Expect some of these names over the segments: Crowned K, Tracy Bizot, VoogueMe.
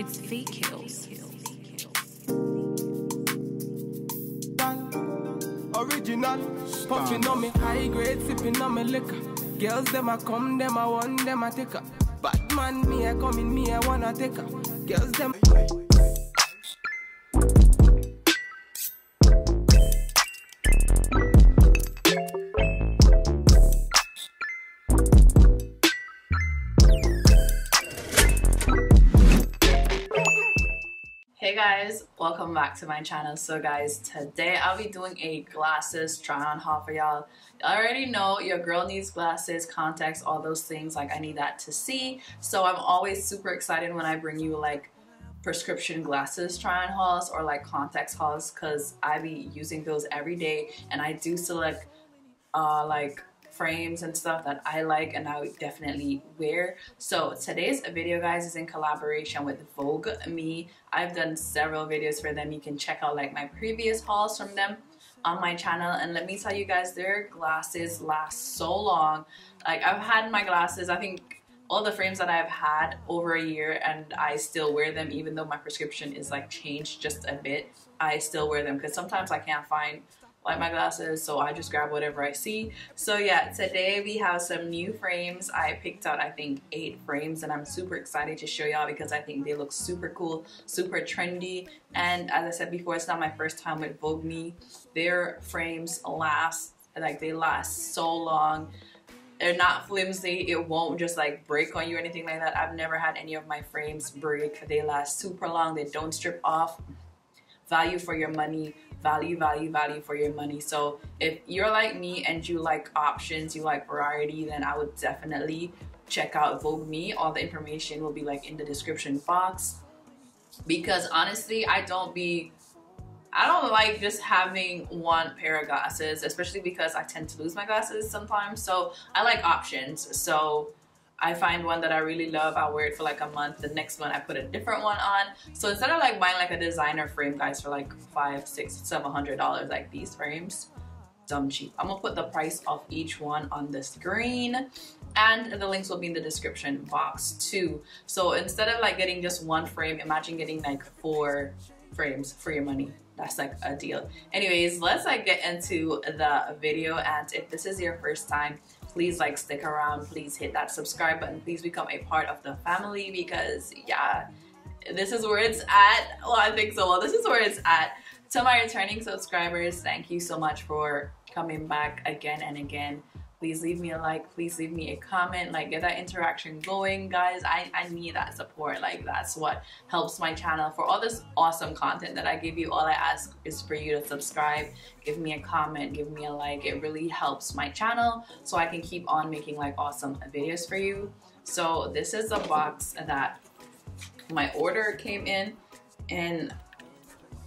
It's fake heels. Original, puffing on me high grade, sipping on me liquor. Girls them a come, them a want, them a take her. Bad man me a come in, me a wanna take her. Girls them. Hey guys, welcome back to my channel. So guys, today I'll be doing a glasses try on haul for y'all. I already know your girl needs glasses, contacts, all those things. Like I need that to see. So I'm always super excited when I bring you like prescription glasses try on hauls or like contacts hauls, because I be using those every day, and I do select like frames and stuff that I like and I would definitely wear. So today's video guys is in collaboration with VoogueMe. I've done several videos for them. You can check out like my previous hauls from them on my channel, and let me tell you guys, their glasses last so long. Like I've had my glasses, I think all the frames that I've had over a year, and I still wear them even though my prescription is like changed just a bit. I still wear them because sometimes I can't find like my glasses, so I just grab whatever I see. So yeah, today we have some new frames. I picked out I think 8 frames, and I'm super excited to show y'all because I think they look super cool, super trendy. And as I said before, it's not my first time with VoogueMe. Their frames last, like they last so long. They're not flimsy, it won't just like break on you or anything like that. I've never had any of my frames break. They last super long, they don't strip off. Value for your money, value for your money. So if you're like me and you like options, you like variety, then I would definitely check out VoogueMe. All the information will be like in the description box, because honestly I don't like just having one pair of glasses, especially because I tend to lose my glasses sometimes. So I like options. So I find one that I really love, I wear it for like a month, the next one I put a different one on. So instead of like buying like a designer frame guys for like $500, $600, $700 like these frames, dumb cheap. I'm gonna put the price of each one on the screen, and the links will be in the description box too. So instead of like getting just one frame, imagine getting like 4 frames for your money. That's like a deal. Anyways, let's like get into the video, and if this is your first time, please like stick around, please hit that subscribe button, please become a part of the family, because yeah, this is where it's at. Well, I think so. Well, this is where it's at. To my returning subscribers, thank you so much for coming back again and again. Please leave me a like, please leave me a comment, like get that interaction going guys. I need that support. Like that's what helps my channel. For all this awesome content that I give you, all I ask is for you to subscribe, give me a comment, give me a like. It really helps my channel so I can keep on making like awesome videos for you. So this is the box that my order came in, and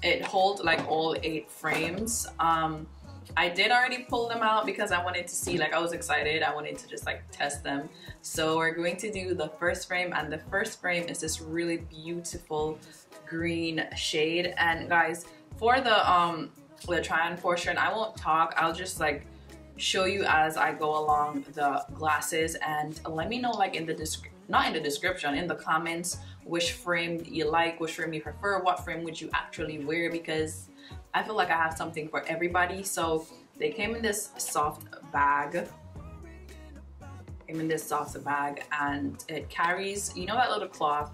it holds like all 8 frames. I did already pull them out because I wanted to see, like I was excited, I wanted to just like test them. So we're going to do the first frame, and the first frame is this really beautiful green shade. And guys, for the try on portion, I won't talk, I'll just like show you as I go along the glasses. And let me know like in the in the comments, which frame you like, which frame you prefer, what frame would you actually wear, because I feel like I have something for everybody. So they came in this soft bag. And it carries, you know that little cloth,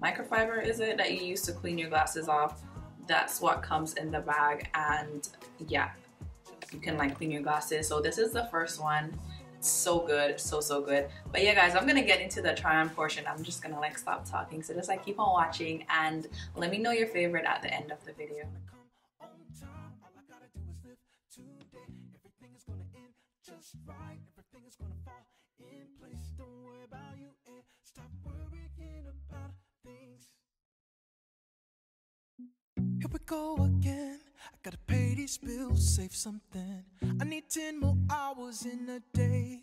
microfiber is it, that you use to clean your glasses off? That's what comes in the bag, and yeah, you can like clean your glasses. So this is the first one. So good, so good. But yeah guys, I'm gonna get into the try on portion. I'm just gonna like stop talking, so just like keep on watching and let me know your favorite at the end of the video. Just right, everything is gonna fall in place. Don't worry about you and stop worrying about things. Here we go again. I gotta pay these bills, save something. I need 10 more hours in a day.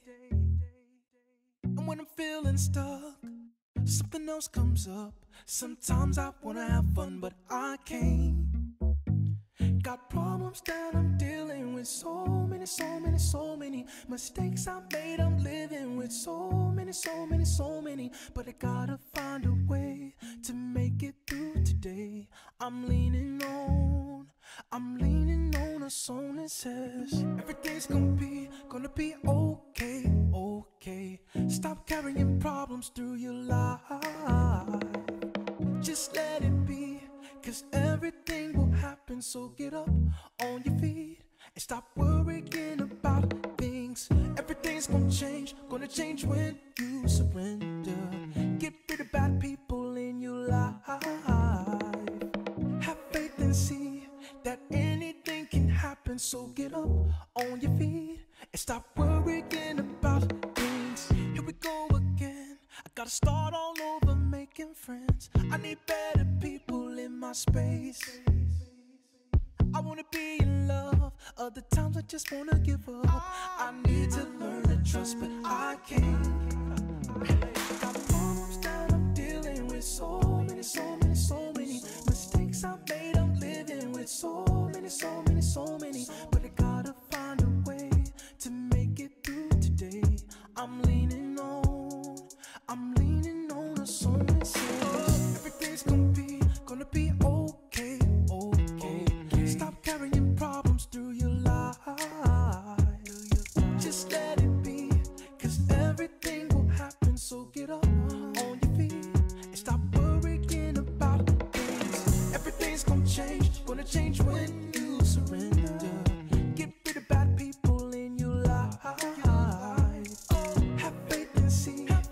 And when I'm feeling stuck, something else comes up. Sometimes I wanna have fun, but I can't. Got problems that I'm dealing with, so many mistakes I made. I'm living with so many, but I gotta find a way to to make it through today. I'm leaning on a song that says everything's gonna be okay, okay. Stop carrying problems through your life. Just let it be, cause everything will happen. So get up on your feet and stop worrying about things. Everything's gonna change when you surrender. Get rid of bad people in your life. Have faith and see that anything can happen. So get up on your feet and stop worrying about things. Here we go again, I gotta start all over making friends. I need better people in my space. I wanna be in love, other times I just wanna give up. I need to learn to trust, but I can't. Got problems that I'm dealing with, so many mistakes I made. I'm living with so many. But I gotta find a way to make it through today. I'm leaning on a song that says everything's gonna be okay, okay. Stop carrying problems through your life. Just let it be, cause everything will happen. So get up on your feet and stop worrying about things. Everything's gonna change when you surrender. Get rid of bad people in your life. Have faith and see that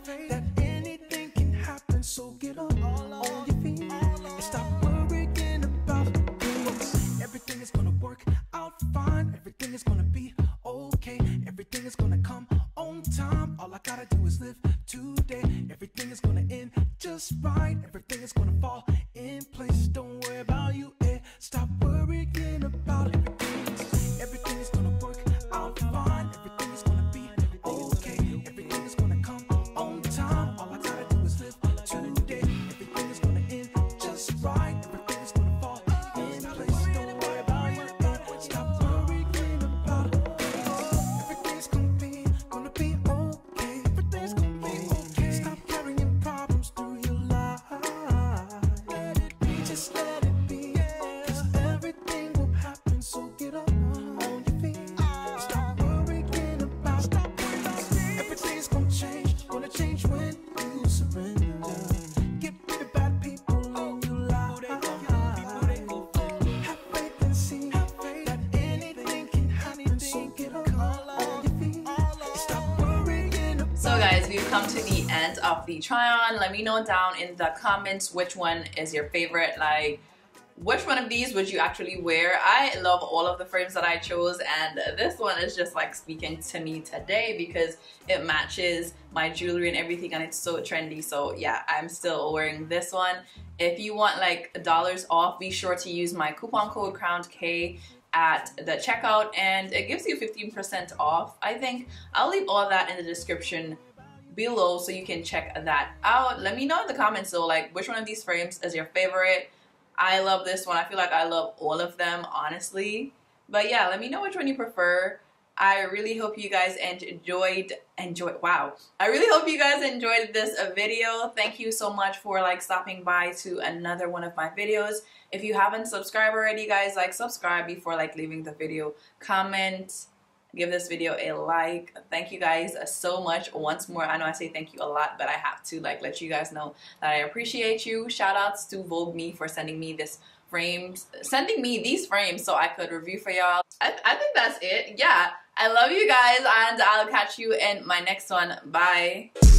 anything can happen. So get up on your feet and stop worrying about things. Everything is gonna work out fine. Everything is gonna be okay. Everything is gonna come on time. All I gotta do is live today. Everything is gonna end just right. Everything is gonna fall in place. Don't worry about you, eh? Stop worrying about everything. Everything is gonna work out fine. Everything is gonna be okay. Everything is gonna come on time. All I gotta do is live today. Everything is gonna end just right. Everything is gonna fall in place. Of the try on. Let me know down in the comments which one is your favorite, like which one of these would you actually wear. I love all of the frames that I chose, and this one is just like speaking to me today because it matches my jewelry and everything, and it's so trendy. So yeah, I'm still wearing this one. If you want like dollars off, be sure to use my coupon code Crowned K at the checkout and it gives you 15% off. I think I'll leave all that in the description below so you can check that out. Let me know in the comments though, like which one of these frames is your favorite. I love this one. I feel like I love all of them, honestly. But yeah, let me know which one you prefer. I really hope you guys enjoyed this video. Thank you so much for like stopping by to another one of my videos. If you haven't subscribed already, guys, like subscribe before like leaving the video. Comment, give this video a like. Thank you guys so much once more. I know I say thank you a lot, but I have to like let you guys know that I appreciate you. Shout outs to VoogueMe for sending me these frames so I could review for y'all. I think that's it. Yeah, I love you guys, and I'll catch you in my next one. Bye.